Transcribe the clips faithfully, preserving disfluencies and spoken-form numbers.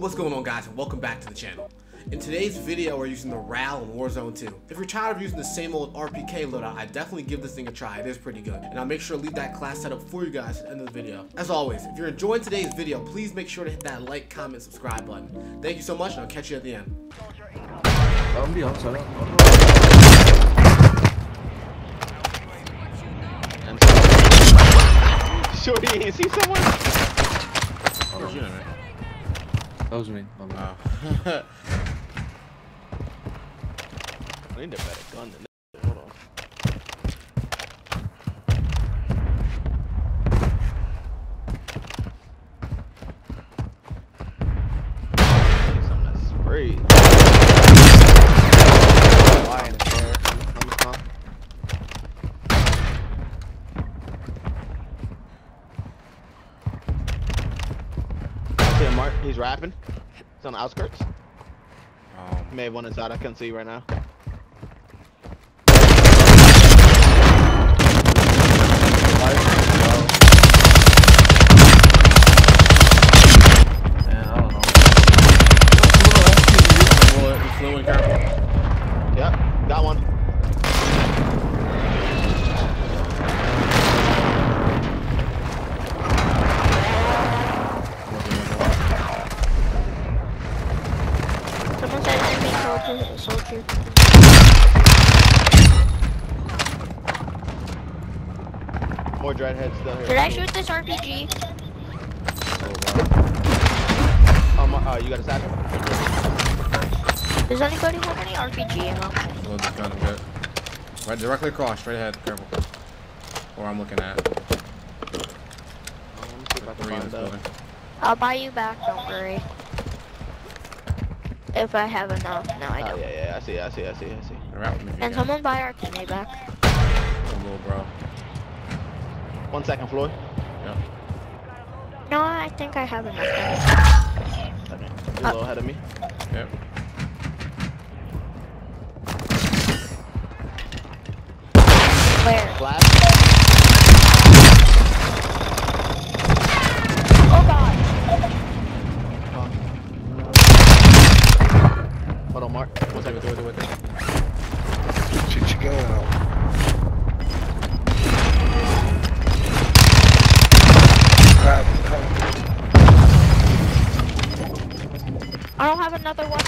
What's going on, guys, and welcome back to the channel. In today's video, we're using the RAAL in Warzone two. If you're tired of using the same old R P K loadout, I definitely give this thing a try. It is pretty good, and I'll make sure to leave that class set up for you guys at the end of the video. As always, if you're enjoying today's video, please make sure to hit that like, comment, subscribe button. Thank you so much, and I'll catch you at the end. Sure, you see someone? Oh, you know, right? That was me. Oh, oh. I need a better gun than that. Hold on. I need something that's free. Lying in there. On the top. He's rapping. He's on the outskirts. Um, May have one inside. I can't see right now. Man, I don't know. Yep, got one. Soldier. More dreadheads down here. Did I shoot this R P G? Oh, wow. Um, uh, you got a satchel? Does anybody have any R P G ammo? Load this gun, I'm good. Right directly across, straight ahead, careful. Where I'm looking at. Um, let me see if I can find out. I'll buy you back, don't worry. If I have enough, no, I don't. Oh, yeah, yeah, I see, I see, I see, I see. Right, and someone buy our teammate back. Oh, little bro. One second, Floyd. Yeah. No, I think I have enough. Yeah. Okay. You're a little ahead of me. Yep. Where? Flash. I don't have another weapon.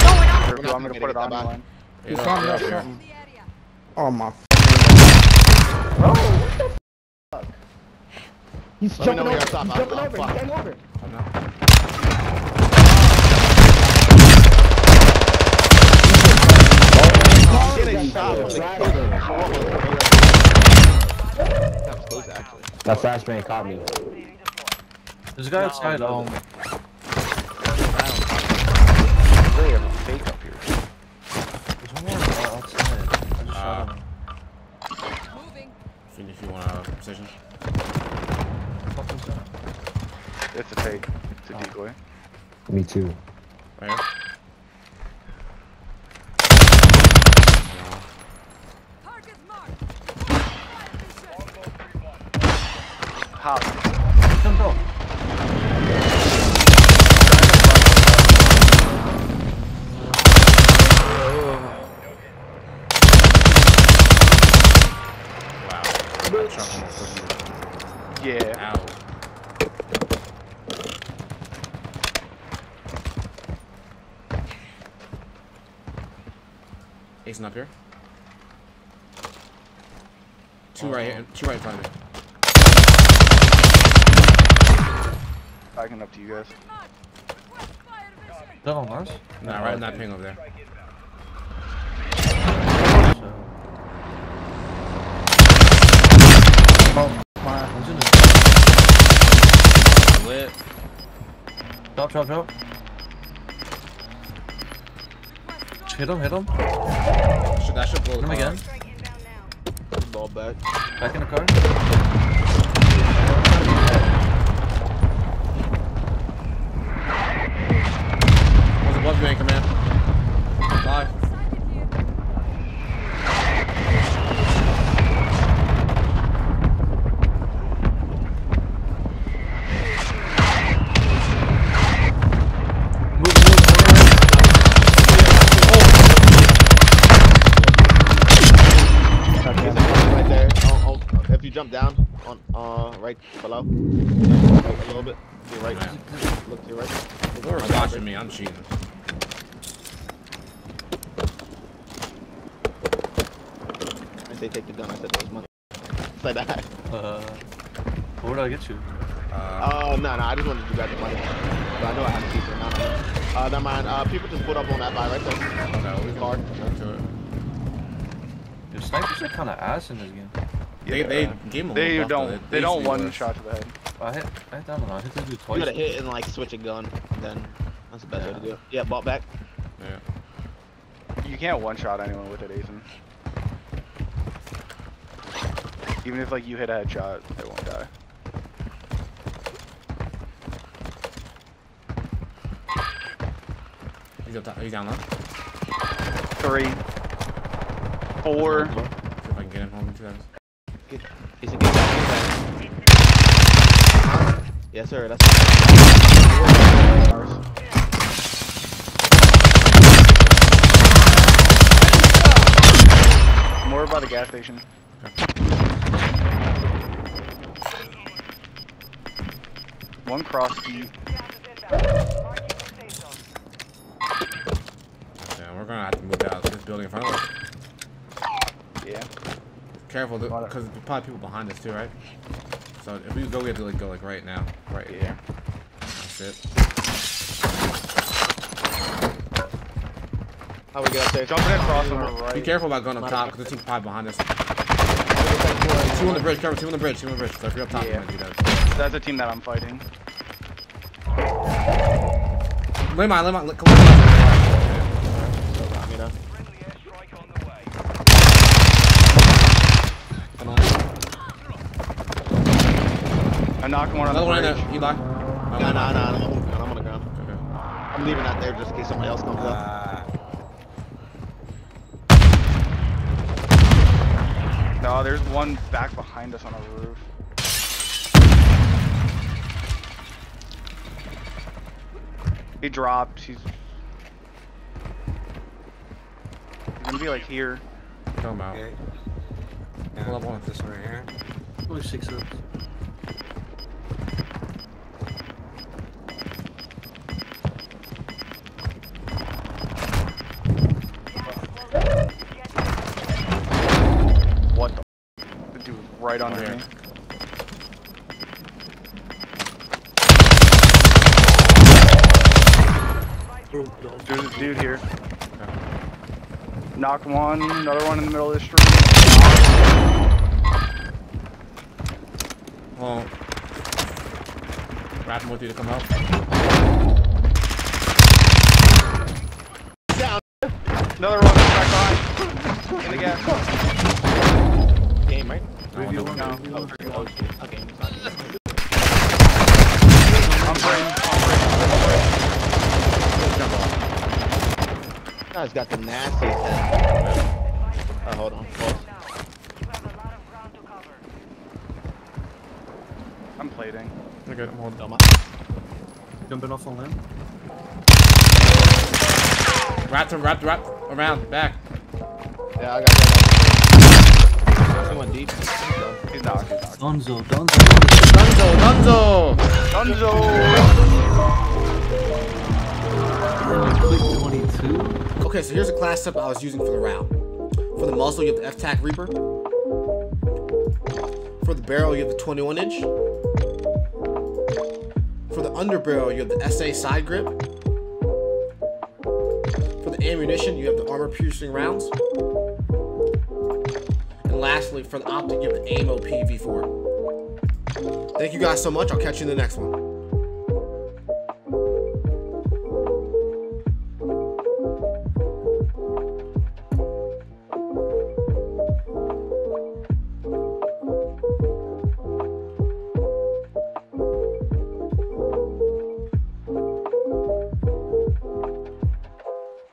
No, we're not. I'm gonna put it on mine. You found me up here. Oh my. Bro, what the fuck? He's jumping over. He's jumping over. He's jumping over. I'm not. I'm getting shot with the car. That was close, actually. That flashbang caught me. There's a guy no, outside. Um, no. They have a fake up here. There's one more uh, outside. I just uh, shot him. Finish if you want a precision. What the fuck is that? It's a fake. It's a oh. decoy. Me too. Right here. Target marked. How? Come go. Yeah. Ow. Ethan up here. Two oh. right here. Two right in front of me. Backing up to you guys. That on Mars? No, right in that ping over there. Oh. Lit. Drop, drop, drop. Hit him, hit him. Should, that should blow him again. Ball back. Back in the car. There's a blood bank, man. Five. right below. Right a little bit. To your right. Right. Look to your right. They're watching right. me. I'm cheating. I say take the gun. I said those money. Say that. Uh, where did I get you? Uh, oh, no, no. I just wanted you guys the money. But I know I have to keep it. No, no. Uh, never mind. Uh, people just put up on that guy right there. Oh, no. We can go to it. Your snipers are kind of ass in this game. Yeah, they uh, game a they little don't they, they don't one worse. Shot to the head. I hit I hit that one. I hit this dude twice. You gotta hit and like switch a gun. Then that's the best yeah. way to do it. Yeah, ball back. Yeah. You can't one shot anyone with it, Ethan. Even if like you hit a headshot, they won't die. He's up top. He's down low. Three. Four. See if I can get him home in two times. Good. He's a good guy. Yes, sir. That's. More by the gas station. Okay. One cross key. Yeah, we're gonna have to move out of this building in front of us. Yeah. Careful, because there's probably people behind us too, right? So if we go, we have to like go like right now, right yeah. here. That's it. How we get up there? Jumping across on the right. Be careful about going up top, because there's probably behind us. Two on the bridge, cover. Two on the bridge. Two on the bridge. So if you're up top, yeah. you might do that. That's a team that I'm fighting. Lay mine, lay mine. Come on. Knock one on the bridge. Another one you lock. No, no, no, I'm on the ground, I'm on the ground. Okay. I'm leaving out there just in case somebody else comes uh. up. No, there's one back behind us on the roof. He dropped, he's... He's gonna be like here. Come out. Okay. Yeah, pull up one with this one right here. Only six ups. Right under me. There's a dude here. Okay. Knocked one, another one in the middle of the street. Well, rapping with you to come out. Down. Another one back on. In the gas. Game, right? No, no, no, no. No. Oh, okay. I'm praying. Guy's got the nasty head. Oh, hold on. Hold on. I'm plating. I'm good. I'm holding on. Jumping off on limb. Wrapped him, wrapped, wrapped around, back. Yeah, I got that. Someone deep. He's knocked, he's knocked. Donzo, Donzo, Donzo, Donzo, Donzo. Donzo. Okay, so here's a class setup I was using for the RAAL. For the muzzle, you have the F-Tac Reaper. For the barrel, you have the twenty-one inch. For the underbarrel, you have the S A side grip. For the ammunition, you have the armor-piercing rounds. Lastly, for the optic, you have the A M O P V four. Thank you guys so much. I'll catch you in the next one.